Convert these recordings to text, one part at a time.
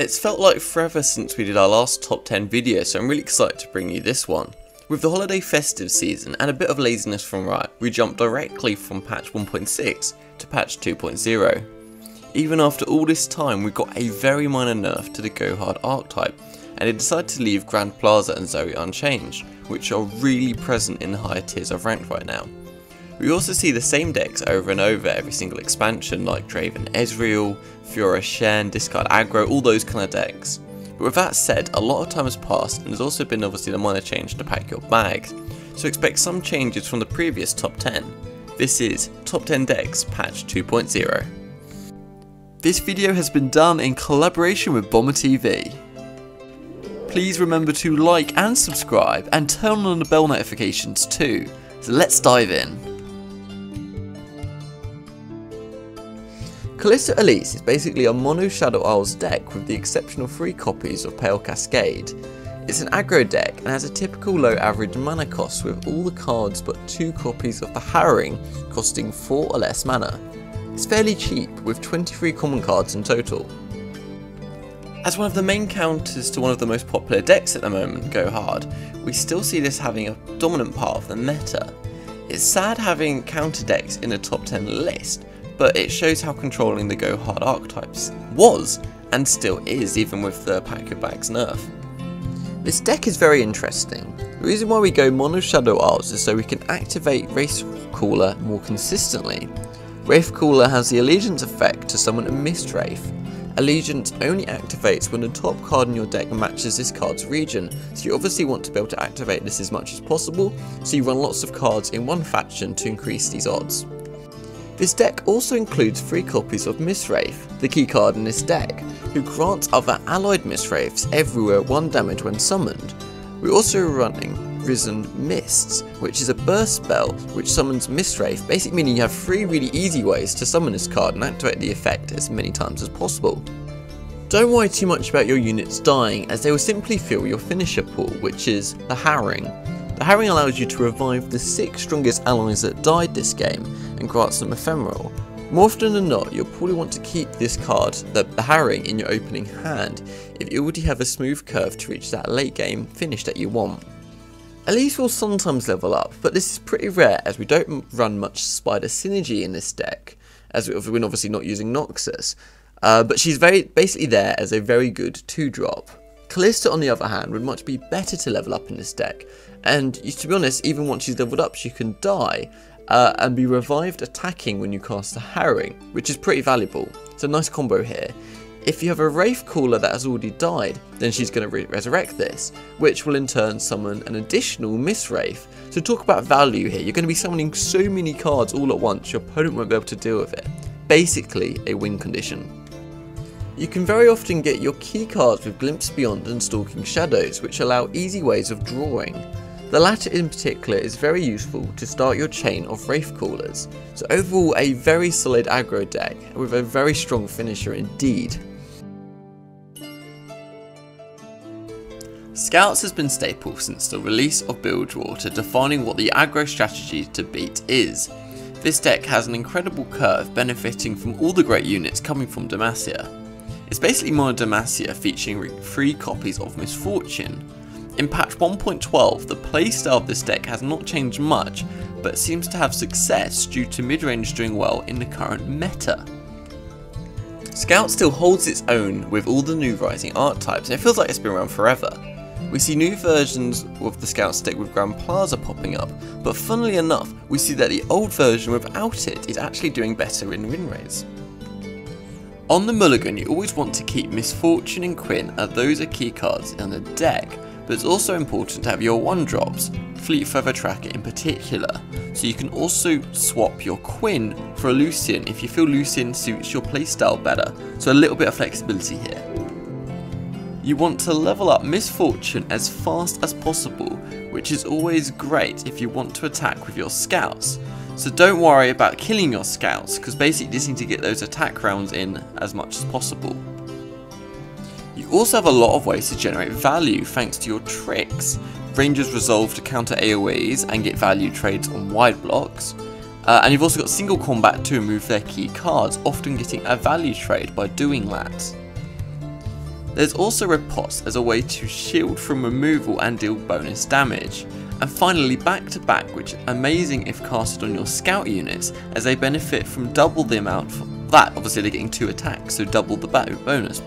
It's felt like forever since we did our last top 10 video, so I'm really excited to bring you this one. With the holiday festive season and a bit of laziness from Riot, we jumped directly from patch 1.6 to patch 2.0. Even after all this time, we got a very minor nerf to the Go Hard archetype, and it decided to leave Grand Plaza and Zoe unchanged, which are really present in the higher tiers of ranked right now. We also see the same decks over and over every single expansion, like Draven Ezreal, Fiora Shen, Discard Aggro, all those kind of decks. But with that said, a lot of time has passed and there's also been obviously the minor change to Pack Your Bags, so expect some changes from the previous top 10. This is Top 10 Decks Patch 2.0. This video has been done in collaboration with Bomber TV. Please remember to like and subscribe and turn on the bell notifications too, so let's dive in. Callisto Elise is basically a mono Shadow Isles deck with the exceptional 3 copies of Pale Cascade. It's an aggro deck and has a typical low average mana cost with all the cards but 2 copies of the Harrowing costing 4 or less mana. It's fairly cheap with 23 common cards in total. As one of the main counters to one of the most popular decks at the moment, Go Hard, we still see this having a dominant part of the meta. It's sad having counter decks in a top 10 list, but it shows how controlling the Go Hard archetypes was, and still is, even with the Pack Your Bags nerf. This deck is very interesting. The reason why we go mono Shadow Isles is so we can activate Wraith Caller more consistently. Wraith Caller has the Allegiance effect to summon a Mistwraith. Allegiance only activates when the top card in your deck matches this card's region, so you obviously want to be able to activate this as much as possible, so you run lots of cards in one faction to increase these odds. This deck also includes 3 copies of Mistwraith, the key card in this deck, who grants other allied Mistwraiths everywhere 1 damage when summoned. We're also running Risen Mists, which is a burst spell which summons Mistwraith, basically meaning you have 3 really easy ways to summon this card and activate the effect as many times as possible. Don't worry too much about your units dying, as they will simply fill your finisher pool, which is the Harrowing. The Harrowing allows you to revive the 6 strongest allies that died this game and grants them ephemeral. More often than not, you'll probably want to keep this card, the Harrowing, in your opening hand if you already have a smooth curve to reach that late game finish that you want. Elise will sometimes level up, but this is pretty rare as we don't run much Spider synergy in this deck, as we're obviously not using Noxus, but she's basically there as a very good 2-drop. Callisto, on the other hand, would much be better to level up in this deck, and to be honest, even once she's leveled up she can die and be revived attacking when you cast the Harrowing, which is pretty valuable. It's a nice combo here. If you have a Wraith Caller that has already died, then she's going to resurrect this, which will in turn summon an additional Mistwraith. So talk about value here, you're going to be summoning so many cards all at once your opponent won't be able to deal with it. Basically a win condition. You can very often get your key cards with Glimpse Beyond and Stalking Shadows, which allow easy ways of drawing. The latter in particular is very useful to start your chain of Wraith Callers, so overall a very solid aggro deck with a very strong finisher indeed. Scouts has been staple since the release of Bilgewater, defining what the aggro strategy to beat is. This deck has an incredible curve benefiting from all the great units coming from Demacia. It's basically mono Demacia featuring 3 copies of Misfortune. In patch 1.12, the playstyle of this deck has not changed much, but seems to have success due to midrange doing well in the current meta. Scout still holds its own with all the new rising archetypes, and it feels like it's been around forever. We see new versions of the Scout deck with Grand Plaza popping up, but funnily enough, we see that the old version without it is actually doing better in win rates. On the mulligan, you always want to keep Misfortune and Quinn, as those are key cards in the deck, but it's also important to have your 1-drops, Fleet Feather Tracker in particular, so you can also swap your Quinn for a Lucian if you feel Lucian suits your playstyle better, so a little bit of flexibility here. You want to level up Misfortune as fast as possible, which is always great if you want to attack with your Scouts. So don't worry about killing your Scouts, because basically you just need to get those attack rounds in as much as possible. You also have a lot of ways to generate value thanks to your tricks. Rangers resolve to counter AoEs and get value trades on wide blocks. And you've also got Single Combat to remove their key cards, often getting a value trade by doing that. There's also Riposte as a way to shield from removal and deal bonus damage. And finally back to back, which are amazing if casted on your scout units, as they benefit from double the amount for that. Obviously they're getting 2 attacks, so double the bonus.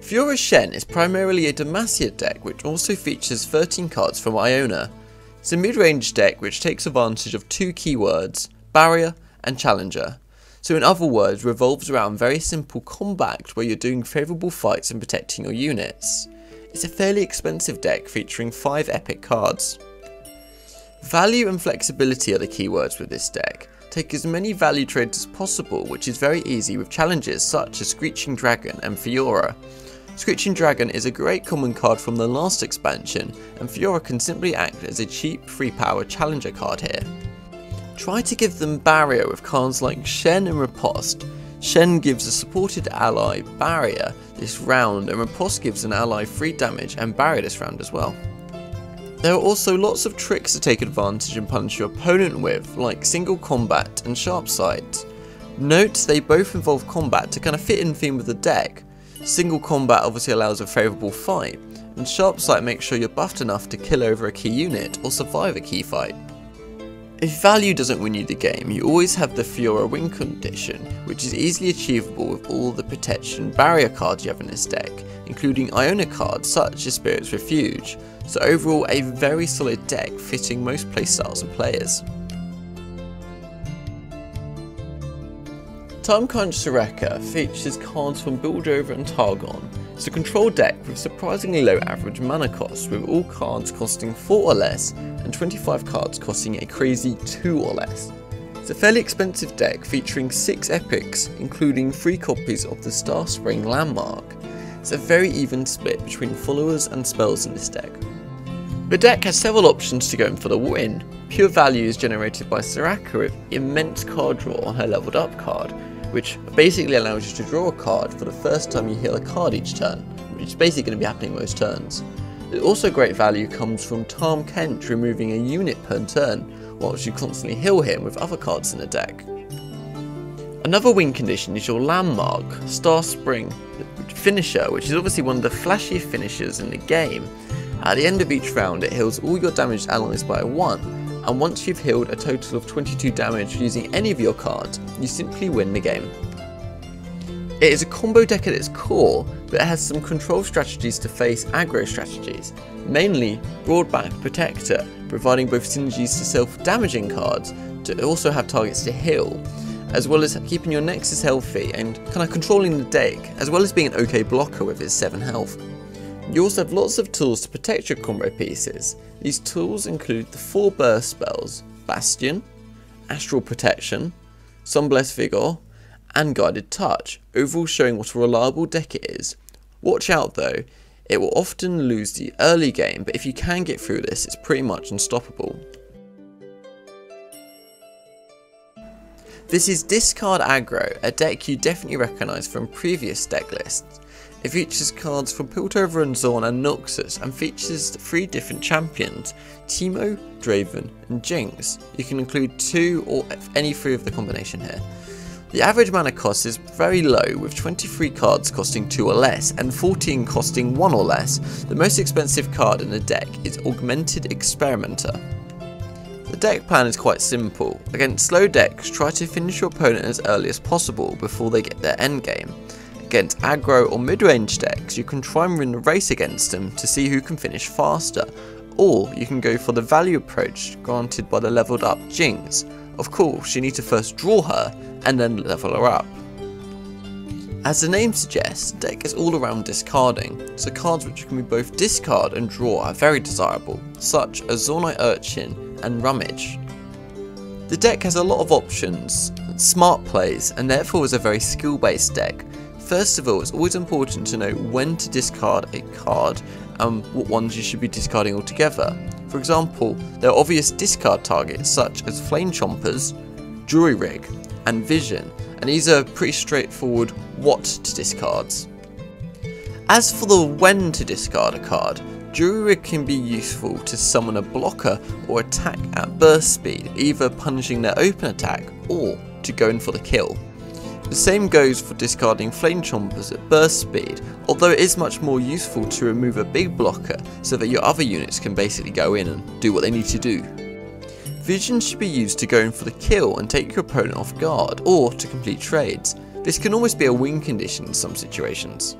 Fiora Shen is primarily a Demacia deck, which also features 13 cards from Iona. It's a mid-range deck which takes advantage of 2 keywords, Barrier and Challenger. So in other words, revolves around very simple combat where you're doing favourable fights and protecting your units. It's a fairly expensive deck featuring 5 epic cards. Value and flexibility are the keywords with this deck. Take as many value trades as possible, which is very easy with challenges such as Screeching Dragon and Fiora. Screeching Dragon is a great common card from the last expansion, and Fiora can simply act as a cheap free power challenger card here. Try to give them Barrier with cards like Shen and Riposte. Shen gives a supported ally Barrier this round, and Riposte gives an ally free damage and Barrier this round as well. There are also lots of tricks to take advantage and punish your opponent with, like Single Combat and Sharp Sides. Note they both involve combat to kind of fit in theme with the deck. Single Combat obviously allows a favourable fight, and Sharp Sight makes sure you're buffed enough to kill over a key unit or survive a key fight. If value doesn't win you the game, you always have the Fiora win condition, which is easily achievable with all the protection barrier cards you have in this deck, including Iona cards such as Spirit's Refuge. So overall, a very solid deck fitting most playstyles and players. Tarmkanj Sureka features cards from Bilgewater and Targon. It's a control deck with surprisingly low average mana cost, with all cards costing 4 or less and 25 cards costing a crazy 2 or less. It's a fairly expensive deck featuring 6 epics, including 3 copies of the Starspring landmark. It's a very even split between followers and spells in this deck. The deck has several options to go in for the win. Pure value is generated by Sureka with immense card draw on her leveled up card, which basically allows you to draw a card for the first time you heal a card each turn, which is basically going to be happening most turns. Also great value comes from Tarmkanj removing a unit per turn, whilst you constantly heal him with other cards in the deck. Another win condition is your landmark, Starspring Finisher, which is obviously one of the flashier finishers in the game. At the end of each round, it heals all your damaged allies by 1, and once you've healed a total of 22 damage using any of your cards, you simply win the game. It is a combo deck at its core, but it has some control strategies to face aggro strategies, mainly Broadback Protector, providing both synergies to self-damaging cards to also have targets to heal, as well as keeping your Nexus healthy and kind of controlling the deck, as well as being an okay blocker with its 7 health. You also have lots of tools to protect your combo pieces. These tools include the 4 burst spells, Bastion, Astral Protection, Sunblessed Vigor, and Guided Touch, overall showing what a reliable deck it is. Watch out though, it will often lose the early game, but if you can get through this, it's pretty much unstoppable. This is Discard Aggro, a deck you definitely recognise from previous deck lists. It features cards from Piltover and Zaun and Noxus, and features 3 different champions, Teemo, Draven and Jinx. You can include 2 or any 3 of the combination here. The average mana cost is very low, with 23 cards costing 2 or less and 14 costing 1 or less. The most expensive card in the deck is Augmented Experimenter. The deck plan is quite simple. Against slow decks, try to finish your opponent as early as possible before they get their endgame. Against aggro or mid-range decks, you can try and win the race against them to see who can finish faster, or you can go for the value approach granted by the leveled up Jinx. Of course, you need to first draw her and then level her up. As the name suggests, the deck is all around discarding, so cards which can be both discard and draw are very desirable, such as Zornite Urchin and Rummage. The deck has a lot of options, smart plays, and therefore is a very skill based deck. First of all, it's always important to know when to discard a card and what ones you should be discarding altogether. For example, there are obvious discard targets such as Flame Chompers, Jury Rig and Vision, and these are pretty straightforward what to discards. As for the when to discard a card, Jury Rig can be useful to summon a blocker or attack at burst speed, either punishing their open attack or to go in for the kill. The same goes for discarding Flame Chompers at burst speed, although it is much more useful to remove a big blocker so that your other units can basically go in and do what they need to do. Vision should be used to go in for the kill and take your opponent off guard, or to complete trades. This can almost be a win condition in some situations.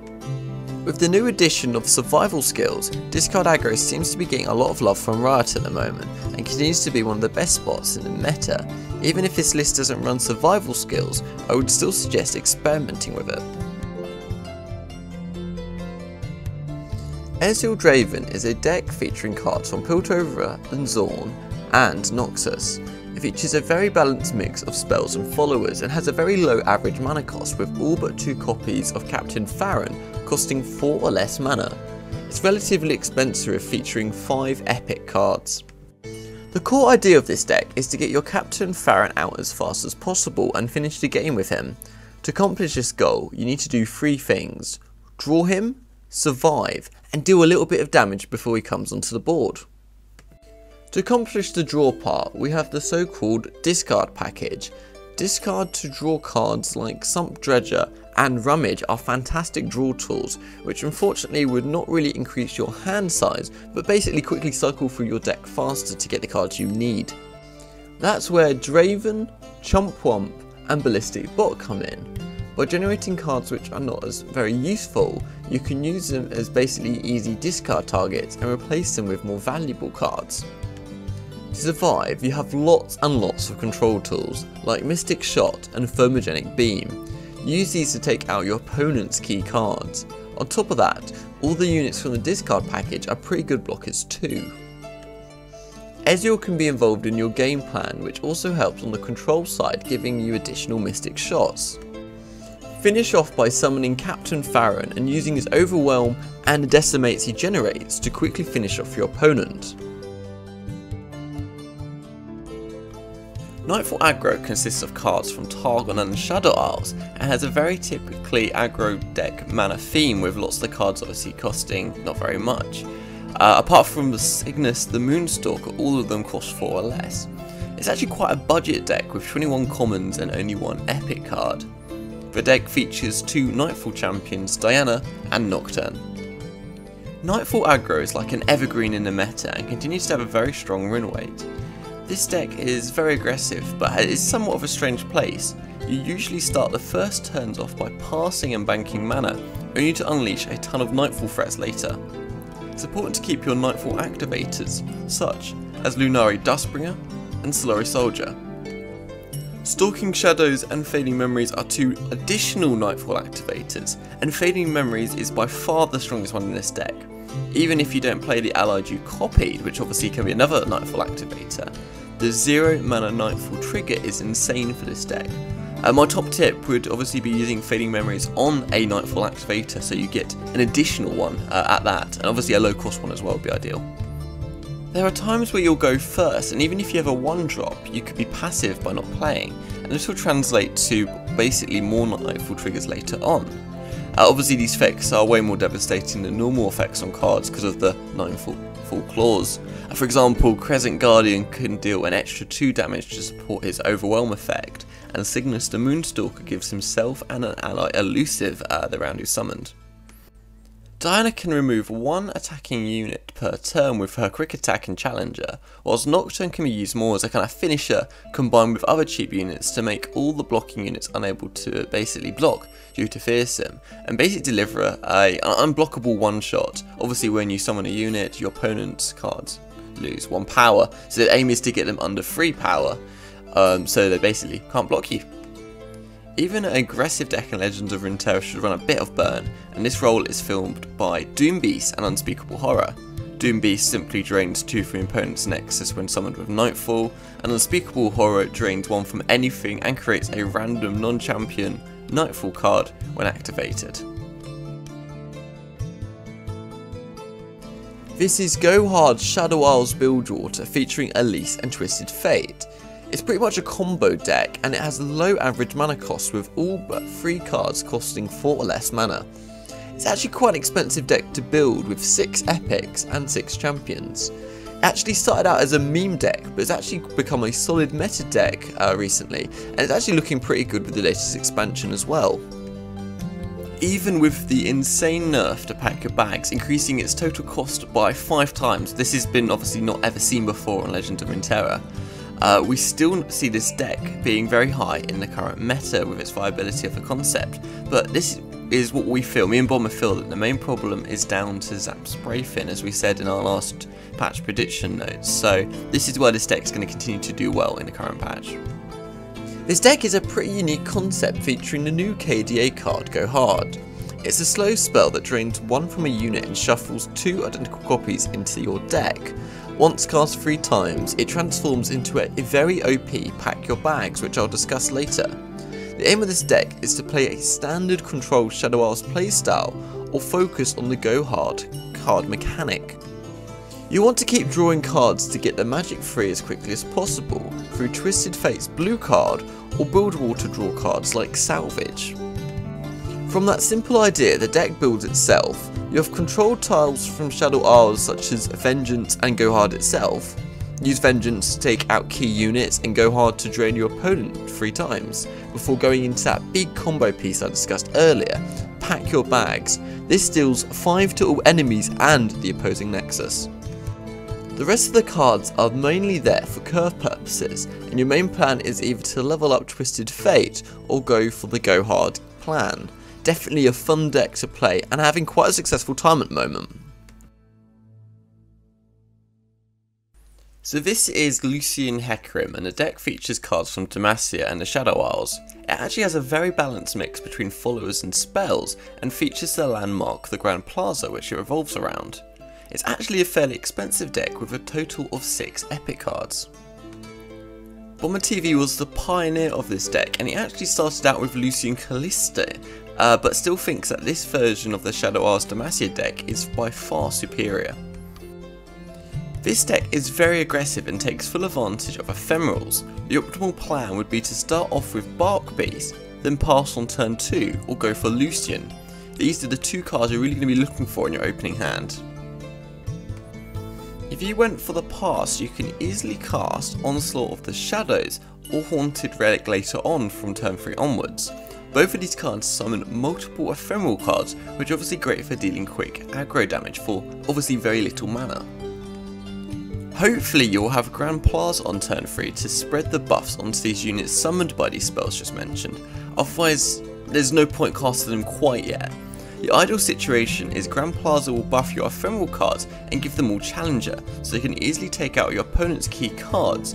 With the new addition of survival skills, Discard Aggro seems to be getting a lot of love from Riot at the moment, and continues to be one of the best spots in the meta. Even if this list doesn't run survival skills, I would still suggest experimenting with it. Ezreal Draven is a deck featuring cards from Piltover and Zaun and Noxus. It features a very balanced mix of spells and followers, and has a very low average mana cost, with all but 2 copies of Captain Farron costing 4 or less mana. It's relatively expensive, featuring 5 epic cards. The core idea of this deck is to get your Captain Farron out as fast as possible and finish the game with him. To accomplish this goal, you need to do 3 things: draw him, survive, and do a little bit of damage before he comes onto the board. To accomplish the draw part, we have the so-called discard package. Discard to draw cards like Sump Dredger and Rummage are fantastic draw tools, which unfortunately would not really increase your hand size, but basically quickly cycle through your deck faster to get the cards you need. That's where Draven, Chump Wump and Ballistic Bot come in. By generating cards which are not as very useful, you can use them as basically easy discard targets and replace them with more valuable cards. To survive, you have lots and lots of control tools, like Mystic Shot and Thermogenic Beam. Use these to take out your opponent's key cards. On top of that, all the units from the discard package are pretty good blockers too. Ezreal can be involved in your game plan, which also helps on the control side, giving you additional Mystic Shots. Finish off by summoning Captain Farron and using his Overwhelm and the Decimates he generates to quickly finish off your opponent. Nightfall Aggro consists of cards from Targon and the Shadow Isles, and has a very typically aggro deck mana theme, with lots of the cards obviously costing not very much. Apart from the Cygnus, the Moonstalker, all of them cost 4 or less. It's actually quite a budget deck, with 21 commons and only 1 epic card. The deck features 2 Nightfall champions, Diana and Nocturne. Nightfall Aggro is like an evergreen in the meta and continues to have a very strong win weight. This deck is very aggressive, but it is somewhat of a strange place. You usually start the first turns off by passing and banking mana, only to unleash a ton of Nightfall threats later. It's important to keep your Nightfall activators, such as Lunari Dustbringer and Solari Soldier. Stalking Shadows and Fading Memories are 2 additional Nightfall activators, and Fading Memories is by far the strongest one in this deck. Even if you don't play the allied you copied, which obviously can be another Nightfall activator, the 0 mana Nightfall trigger is insane for this deck. My top tip would obviously be using Fading Memories on a Nightfall activator, so you get an additional one at that, and obviously a low cost one as well would be ideal. There are times where you'll go first, and even if you have a 1-drop, you could be passive by not playing, and this will translate to basically more Nightfall triggers later on. Obviously these effects are way more devastating than normal effects on cards because of the Nightfall clause. For example, Crescent Guardian can deal an extra 2 damage to support his Overwhelm effect, and Cygnus the Moonstalker gives himself and an ally elusive the round he's summoned. Diana can remove 1 attacking unit per turn with her Quick Attack and Challenger, whilst Nocturne can be used more as a kind of finisher combined with other cheap units to make all the blocking units unable to basically block due to fearsome, and basically deliver an unblockable 1-shot. Obviously when you summon a unit, your opponent's cards lose 1 power, so the aim is to get them under 3 power, so they basically can't block you. Even an aggressive deck in Legends of Runeterra should run a bit of burn, and this role is filmed by Doombeast and Unspeakable Horror. Doombeast simply drains 2 from your opponent's Nexus when summoned with Nightfall, and Unspeakable Horror drains 1 from anything and creates a random non-champion Nightfall card when activated. This is Go Hard Shadow Isles Bilgewater featuring Elise and Twisted Fate. It's pretty much a combo deck, and it has a low average mana cost, with all but 3 cards costing 4 or less mana. It's actually quite an expensive deck to build, with 6 epics and 6 champions. actually started out as a meme deck, but it's actually become a solid meta deck recently, and it's actually looking pretty good with the latest expansion as well. Even with the insane nerf to Pack Your Bags, increasing its total cost by 5 times, this has been obviously not ever seen before on Legend of Runeterra. We still see this deck being very high in the current meta with its viability of a concept, but this is what we feel, me and Bomber feel, that the main problem is down to Zap's Brayfin, as we said in our last patch prediction notes, so this is why this deck's going to continue to do well in the current patch. This deck is a pretty unique concept featuring the new KDA card, Go Hard. It's a slow spell that drains 1 from a unit and shuffles 2 identical copies into your deck. Once cast 3 times, it transforms into a very OP Pack Your Bags, which I'll discuss later. The aim of this deck is to play a standard control Shadow Isles playstyle, or focus on the Go Hard card mechanic. You want to keep drawing cards to get the magic free as quickly as possible, through Twisted Fate's blue card, or Bilgewater to draw cards like Salvage. From that simple idea, the deck builds itself. You have control tiles from Shadow Isles such as Vengeance and Go Hard itself. Use Vengeance to take out key units and Go Hard to drain your opponent 3 times, before going into that big combo piece I discussed earlier, Pack Your Bags. This deals 5 to all enemies and the opposing Nexus. The rest of the cards are mainly there for curve purposes, and your main plan is either to level up Twisted Fate or go for the Go Hard plan. Definitely a fun deck to play and having quite a successful time at the moment. So this is Lucian Hecarim, and the deck features cards from Demacia and the Shadow Isles. It actually has a very balanced mix between followers and spells, and features their landmark, the Grand Plaza, which it revolves around. It's actually a fairly expensive deck with a total of 6 epic cards. Bomber TV was the pioneer of this deck, and he actually started out with Lucian Callista, but still thinks that this version of the Shadow Isles Demacia deck is by far superior. This deck is very aggressive and takes full advantage of ephemerals. The optimal plan would be to start off with Bark Beast, then pass on turn 2 or go for Lucian. These are the 2 cards you're really going to be looking for in your opening hand. If you went for the pass, you can easily cast Onslaught of the Shadows or Haunted Relic later on from turn 3 onwards. Both of these cards summon multiple ephemeral cards, which are obviously great for dealing quick aggro damage for obviously very little mana. Hopefully you'll have Grand Plaza on turn 3 to spread the buffs onto these units summoned by these spells just mentioned, otherwise there's no point casting them quite yet. The ideal situation is Grand Plaza will buff your ephemeral cards and give them all Challenger, so they can easily take out your opponent's key cards.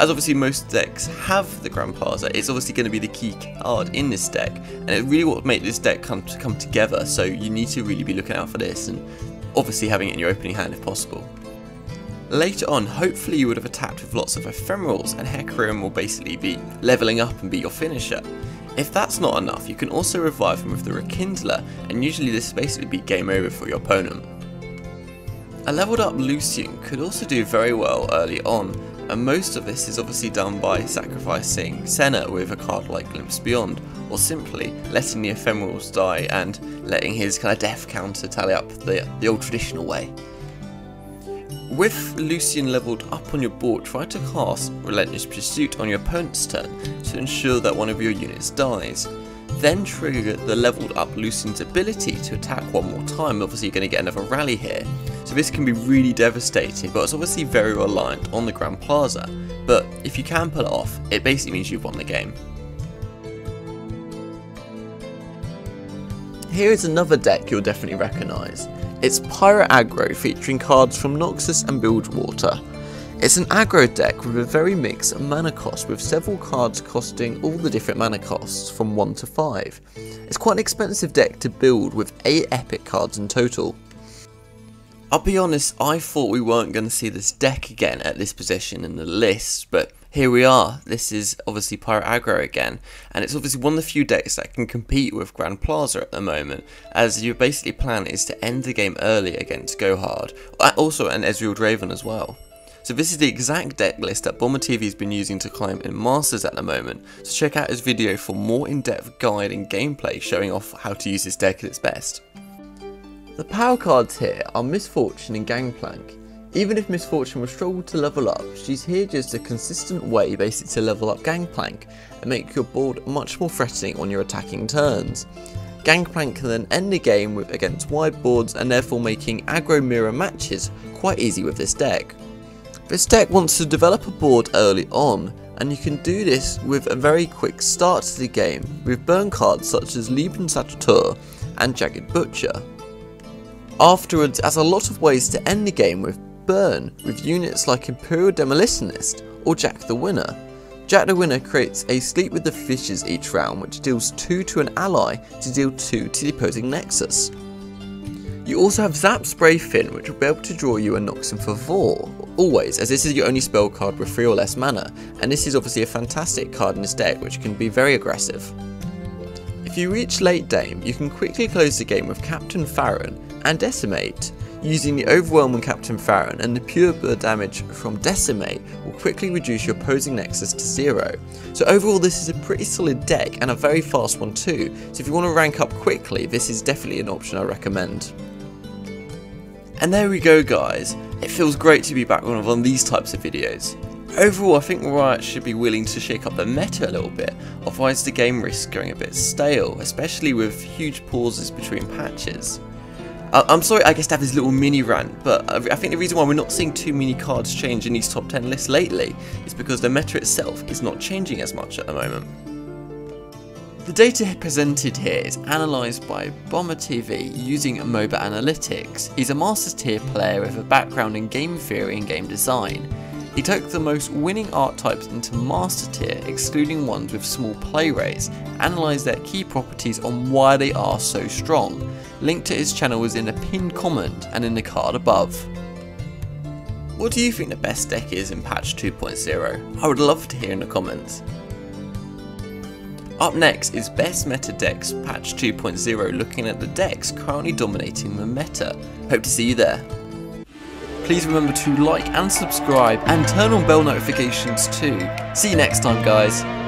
As obviously most decks have the Grand Plaza, it's obviously going to be the key card in this deck, and it really will make this deck come together, so you need to really be looking out for this, and obviously having it in your opening hand if possible. Later on, hopefully you would have attacked with lots of ephemerals, and Hecarim will basically be levelling up and be your finisher. If that's not enough, you can also revive him with the Rekindler, and usually this basically be game over for your opponent. A leveled up Lucian could also do very well early on, and most of this is obviously done by sacrificing Senna with a card like Glimpse Beyond, or simply letting the ephemerals die and letting his kind of death counter tally up the old traditional way. With Lucian levelled up on your board, try to cast Relentless Pursuit on your opponent's turn to ensure that one of your units dies. Then trigger the levelled up Lucian's ability to attack one more time. Obviously you're going to get another rally here, so this can be really devastating, but it's obviously very reliant on the Grand Plaza, but if you can pull it off, it basically means you've won the game. Here is another deck you'll definitely recognise. It's Pyro Aggro, featuring cards from Noxus and Bilgewater. It's an aggro deck with a very mixed mana cost, with several cards costing all the different mana costs from 1 to 5. It's quite an expensive deck to build, with 8 epic cards in total. I'll be honest, I thought we weren't going to see this deck again at this position in the list, but here we are. This is obviously Pyro Aggro again, and it's obviously one of the few decks that can compete with Grand Plaza at the moment, as your basically plan is to end the game early against Go Hard, also an Ezreal Draven as well. So this is the exact deck list that Bomber TV has been using to climb in Masters at the moment, so check out his video for more in-depth guide and gameplay showing off how to use this deck at its best. The power cards here are Misfortune and Gangplank. Even if Misfortune will struggle to level up, she's here just a consistent way basically to level up Gangplank and make your board much more threatening on your attacking turns. Gangplank can then end the game with against wide boards and therefore making aggro mirror matches quite easy with this deck. This deck wants to develop a board early on, and you can do this with a very quick start to the game with burn cards such as Lieben Saboteur and Jagged Butcher. Afterwards, it has a lot of ways to end the game with burn with units like Imperial Demolitionist or Jack the Winner. Jack the Winner creates a Sleep with the Fishes each round, which deals 2 to an ally to deal 2 to the opposing Nexus. You also have Zap Spray Fin, which will be able to draw you a Noxus for 4, always, as this is your only spell card with 3 or less mana, and this is obviously a fantastic card in this deck which can be very aggressive. If you reach late game, you can quickly close the game with Captain Farron and Decimate. Using the Overwhelm on Captain Farron and the pure burn damage from Decimate will quickly reduce your opposing Nexus to 0. So overall this is a pretty solid deck and a very fast one too, so if you want to rank up quickly this is definitely an option I recommend. And there we go guys, it feels great to be back on one of these types of videos. Overall I think Riot should be willing to shake up the meta a little bit, otherwise the game risks going a bit stale, especially with huge pauses between patches. I'm sorry I guess to have this little mini rant, but I think the reason why we're not seeing too many cards change in these top 10 lists lately is because the meta itself is not changing as much at the moment. The data presented here is analysed by Bomber TV using MOBA Analytics. He's a Masters tier player with a background in game theory and game design. He took the most winning archetypes into Master tier, excluding ones with small play rates, analysed their key properties on why they are so strong. Link to his channel is in a pinned comment and in the card above. What do you think the best deck is in patch 2.0? I would love to hear in the comments. Up next is Best Meta Decks Patch 2.0, looking at the decks currently dominating the meta. Hope to see you there. Please remember to like and subscribe and turn on bell notifications too. See you next time guys.